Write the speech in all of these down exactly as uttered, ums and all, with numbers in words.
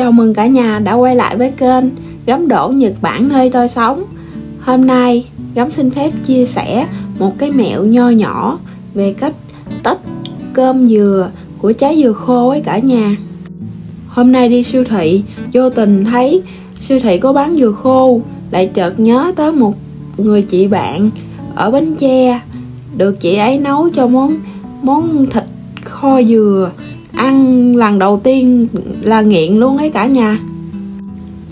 Chào mừng cả nhà đã quay lại với kênh Gấm Đỗ Nhật Bản nơi tôi sống. Hôm nay Gấm xin phép chia sẻ một cái mẹo nho nhỏ về cách tách cơm dừa của trái dừa khô với cả nhà. Hôm nay đi siêu thị, vô tình thấy siêu thị có bán dừa khô, lại chợt nhớ tới một người chị bạn ở Bến Tre, được chị ấy nấu cho món món thịt kho dừa. Ăn lần đầu tiên là nghiện luôn ấy cả nhà.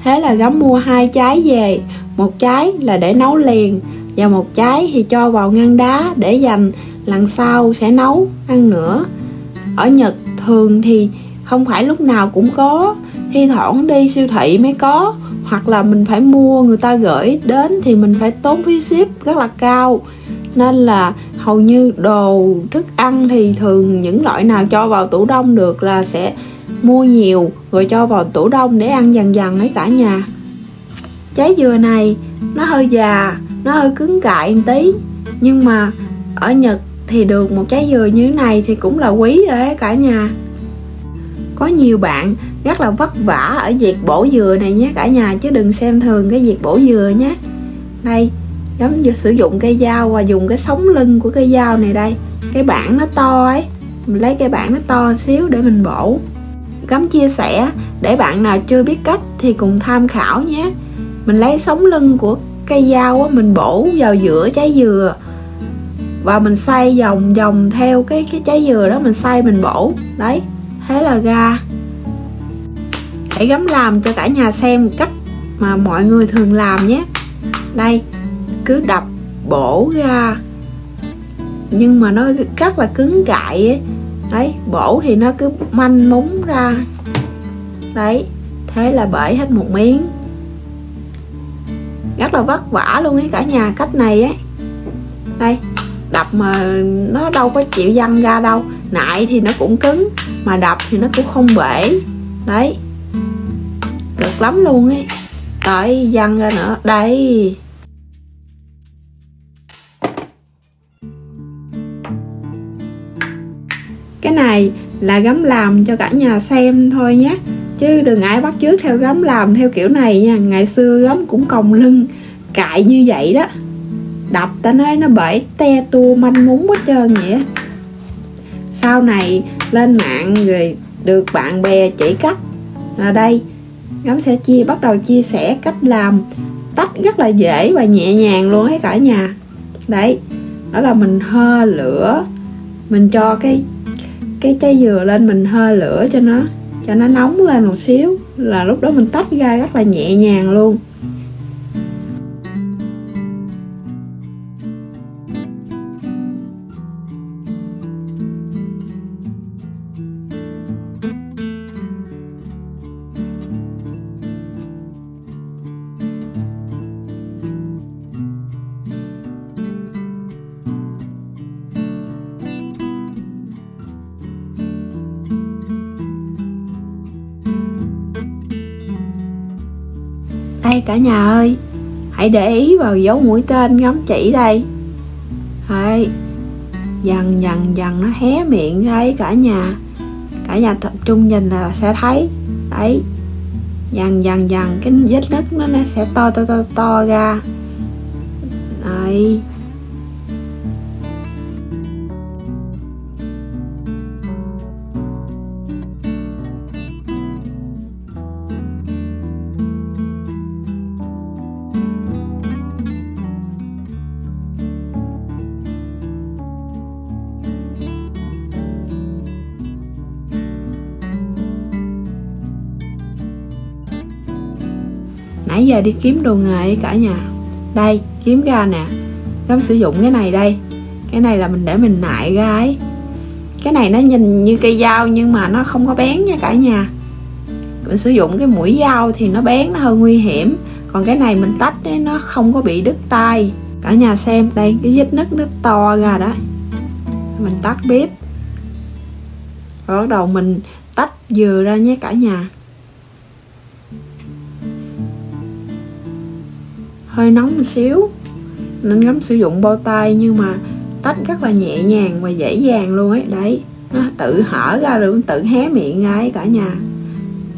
Thế là Gấm mua hai trái về, một trái là để nấu liền và một trái thì cho vào ngăn đá để dành lần sau sẽ nấu ăn nữa. Ở Nhật thường thì không phải lúc nào cũng có, thi thoảng đi siêu thị mới có, hoặc là mình phải mua người ta gửi đến thì mình phải tốn phí ship rất là cao. Nên là hầu như đồ thức ăn thì thường những loại nào cho vào tủ đông được là sẽ mua nhiều rồi cho vào tủ đông để ăn dần dần ấy cả nhà. Trái dừa này nó hơi già, nó hơi cứng cại một tí, nhưng mà ở Nhật thì được một trái dừa như thế này thì cũng là quý rồi ấy cả nhà. Có nhiều bạn rất là vất vả ở việc bổ dừa này nhé cả nhà, chứ đừng xem thường cái việc bổ dừa nhé. Đây, giống như sử dụng cây dao và dùng cái sống lưng của cây dao này đây. Cái bảng nó to ấy, mình lấy cái bảng nó to xíu để mình bổ. Gấm chia sẻ để bạn nào chưa biết cách thì cùng tham khảo nhé. Mình lấy sống lưng của cây dao á, mình bổ vào giữa trái dừa và mình xay vòng vòng theo cái cái trái dừa đó, mình xay mình bổ. Đấy, thế là ra. Hãy Gấm làm cho cả nhà xem cách mà mọi người thường làm nhé. Đây, cứ đập bổ ra nhưng mà nó rất là cứng cại ấy. Đấy, bổ thì nó cứ manh múng ra. Đấy, thế là bể hết một miếng. Rất là vất vả luôn ấy cả nhà, cách này ấy. Đây, đập mà nó đâu có chịu văng ra đâu. Nại thì nó cũng cứng, mà đập thì nó cũng không bể. Đấy, cực lắm luôn ấy. Đấy, văng ra nữa. Đấy, cái này là Gấm làm cho cả nhà xem thôi nhé, chứ đừng ai bắt chước theo Gấm làm theo kiểu này nha. Ngày xưa Gấm cũng còng lưng cại như vậy đó, đập ta nói nó bể te tua manh múng hết trơn vậy. Sau này lên mạng rồi được bạn bè chỉ cách, ở đây Gấm sẽ chia bắt đầu chia sẻ cách làm tách rất là dễ và nhẹ nhàng luôn ấy cả nhà. Đấy, đó là mình hơ lửa, mình cho cái cái trái dừa lên, mình hơ lửa cho nó cho nó nóng lên một xíu là lúc đó mình tách ra rất là nhẹ nhàng luôn. Đây cả nhà ơi, hãy để ý vào dấu mũi tên Gấm chỉ đây. Đấy, dần dần dần nó hé miệng đấy cả nhà. Cả nhà tập trung nhìn là sẽ thấy. Đấy, dần dần dần cái vết nứt nó sẽ to to to to ra. Đấy, nãy giờ đi kiếm đồ nghề cả nhà. Đây, kiếm ra nè. Gấm sử dụng cái này đây. Cái này là mình để mình nại ra ấy. Cái này nó nhìn như cây dao nhưng mà nó không có bén nha cả nhà. Mình sử dụng cái mũi dao thì nó bén, nó hơi nguy hiểm. Còn cái này mình tách ấy, nó không có bị đứt tay. Cả nhà xem, đây, cái vết nứt nó to ra đó. Mình tắt bếp. Rồi bắt đầu mình tách dừa ra nha cả nhà. Hơi nóng một xíu nên Gấm sử dụng bao tay nhưng mà tách rất là nhẹ nhàng và dễ dàng luôn ấy. Đấy, nó tự hở ra rồi, tự hé miệng ra ấy cả nhà.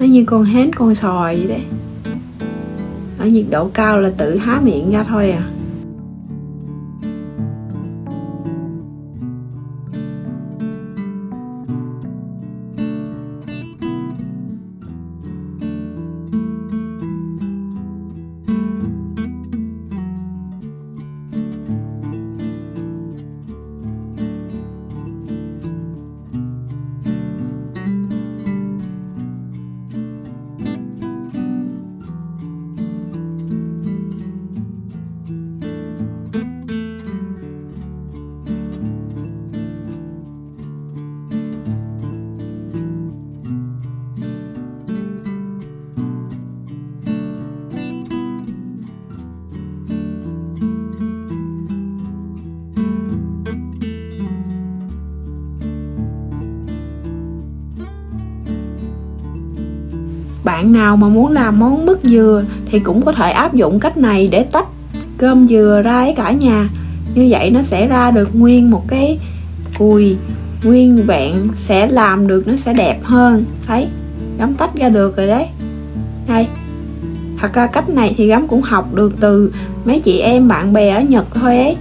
nó như con hến con sòi vậy đấy. Ở nhiệt độ cao là tự há miệng ra thôi à. Bạn nào mà muốn làm món mứt dừa thì cũng có thể áp dụng cách này để tách cơm dừa ra ấy cả nhà. Như vậy nó sẽ ra được nguyên một cái cùi nguyên vẹn, sẽ làm được, nó sẽ đẹp hơn. Thấy, Gấm tách ra được rồi đấy. Đây, thật ra cách này thì Gấm cũng học được từ mấy chị em bạn bè ở Nhật thôi ấy.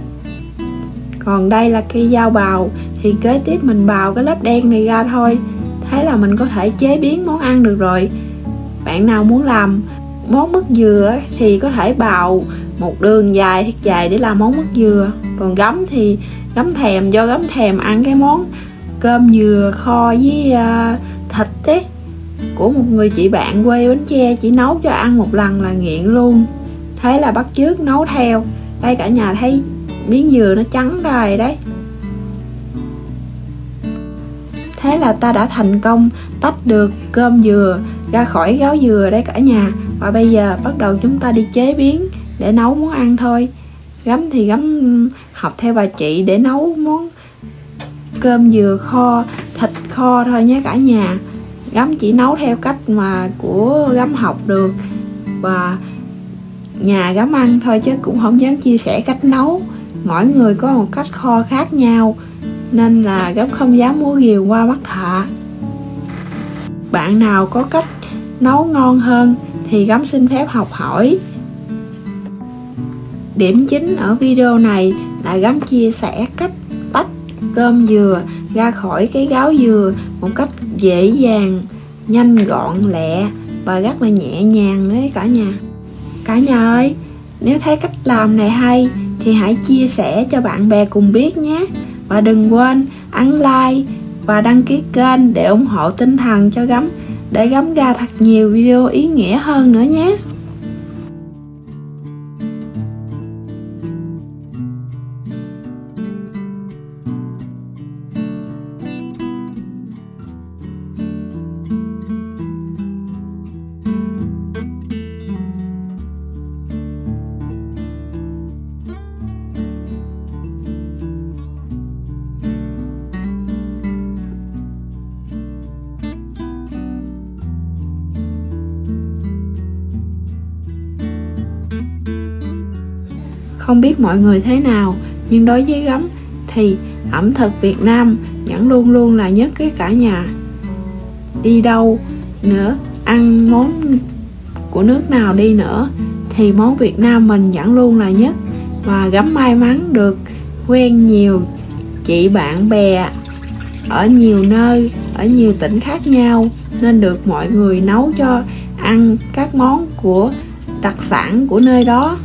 Còn đây là cây dao bào, thì kế tiếp mình bào cái lớp đen này ra thôi. Thế là mình có thể chế biến món ăn được rồi. Bạn nào muốn làm món mứt dừa thì có thể bào một đường dài thiệt dài để làm món mứt dừa. Còn Gấm thì Gấm thèm, do Gấm thèm ăn cái món cơm dừa kho với thịt ấy của một người chị bạn quê Bến Tre, chỉ nấu cho ăn một lần là nghiện luôn. Thế là bắt chước nấu theo. Đây cả nhà thấy miếng dừa nó trắng ra rồi đấy. Thế là ta đã thành công tách được cơm dừa ra khỏi gáo dừa đấy cả nhà. Và bây giờ bắt đầu chúng ta đi chế biến để nấu món ăn thôi. Gấm thì Gấm học theo bà chị để nấu món cơm dừa kho, thịt kho thôi nhé cả nhà. Gấm chỉ nấu theo cách mà của Gấm học được và nhà Gấm ăn thôi, chứ cũng không dám chia sẻ cách nấu. Mỗi người có một cách kho khác nhau nên là Gấm không dám mua nhiều qua mắt thợ. Bạn nào có cách nấu ngon hơn thì Gấm xin phép học hỏi. Điểm chính ở video này là Gấm chia sẻ cách tách cơm dừa ra khỏi cái gáo dừa một cách dễ dàng, nhanh gọn lẹ và rất là nhẹ nhàng đấy cả nhà. Cả nhà ơi, nếu thấy cách làm này hay thì hãy chia sẻ cho bạn bè cùng biết nhé. Và đừng quên ấn like và đăng ký kênh để ủng hộ tinh thần cho Gấm, để Gấm ra thật nhiều video ý nghĩa hơn nữa nhé. Không biết mọi người thế nào, nhưng đối với Gấm thì ẩm thực Việt Nam vẫn luôn luôn là nhất cái cả nhà. Đi đâu nữa, ăn món của nước nào đi nữa thì món Việt Nam mình vẫn luôn là nhất. Và Gấm may mắn được quen nhiều chị bạn bè ở nhiều nơi, ở nhiều tỉnh khác nhau, nên được mọi người nấu cho ăn các món của đặc sản của nơi đó.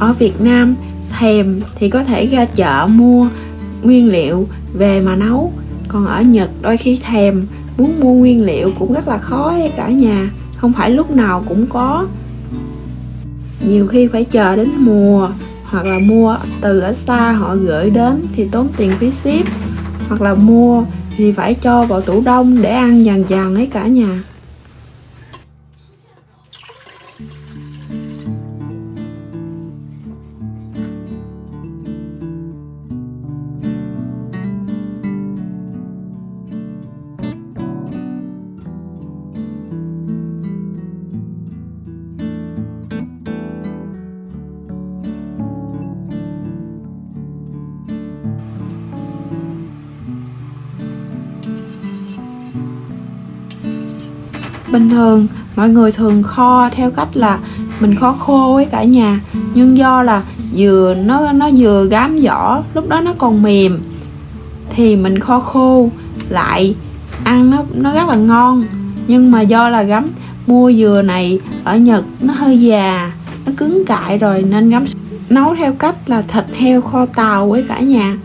Ở Việt Nam thèm thì có thể ra chợ mua nguyên liệu về mà nấu. Còn ở Nhật đôi khi thèm muốn mua nguyên liệu cũng rất là khó ấy cả nhà. Không phải lúc nào cũng có. Nhiều khi phải chờ đến mùa, hoặc là mua từ ở xa họ gửi đến thì tốn tiền phí ship, hoặc là mua thì phải cho vào tủ đông để ăn dần dần ấy cả nhà. Bình thường mọi người thường kho theo cách là mình kho khô với cả nhà, nhưng do là dừa nó nó vừa gám vỏ, lúc đó nó còn mềm, thì mình kho khô lại ăn nó nó rất là ngon. Nhưng mà do là Gấm mua dừa này ở Nhật nó hơi già, nó cứng cại rồi, nên Gấm nấu theo cách là thịt heo kho tàu với cả nhà.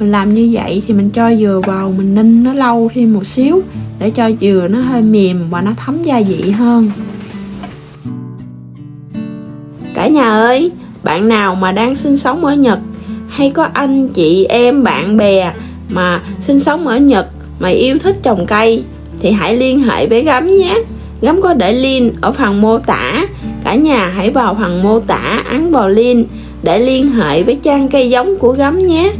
Mình làm như vậy thì mình cho dừa vào, mình ninh nó lâu thêm một xíu để cho dừa nó hơi mềm và nó thấm gia vị hơn. Cả nhà ơi, bạn nào mà đang sinh sống ở Nhật hay có anh chị em bạn bè mà sinh sống ở Nhật mà yêu thích trồng cây thì hãy liên hệ với Gấm nhé. Gấm có để link ở phần mô tả, cả nhà hãy vào phần mô tả ấn vào link để liên hệ với trang cây giống của Gấm nhé.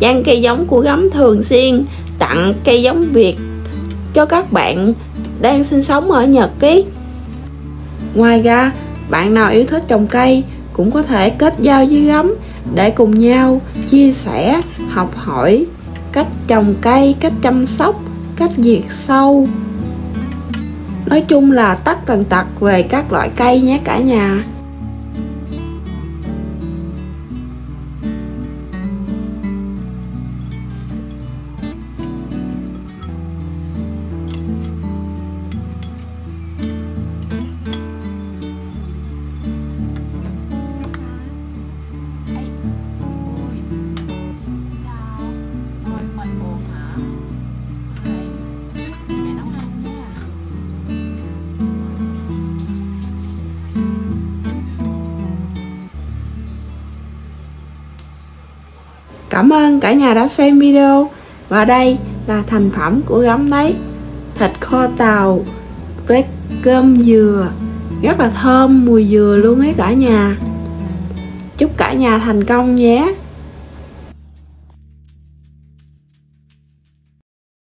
Trang cây giống của Gấm thường xuyên tặng cây giống Việt cho các bạn đang sinh sống ở Nhật ý. Ngoài ra, bạn nào yêu thích trồng cây cũng có thể kết giao với Gấm để cùng nhau chia sẻ, học hỏi cách trồng cây, cách chăm sóc, cách diệt sâu. Nói chung là tất tần tật về các loại cây nhé cả nhà. Cảm ơn cả nhà đã xem video. Và đây là thành phẩm của Gấm đấy. Thịt kho tàu với cơm dừa. Rất là thơm mùi dừa luôn ấy cả nhà. Chúc cả nhà thành công nhé.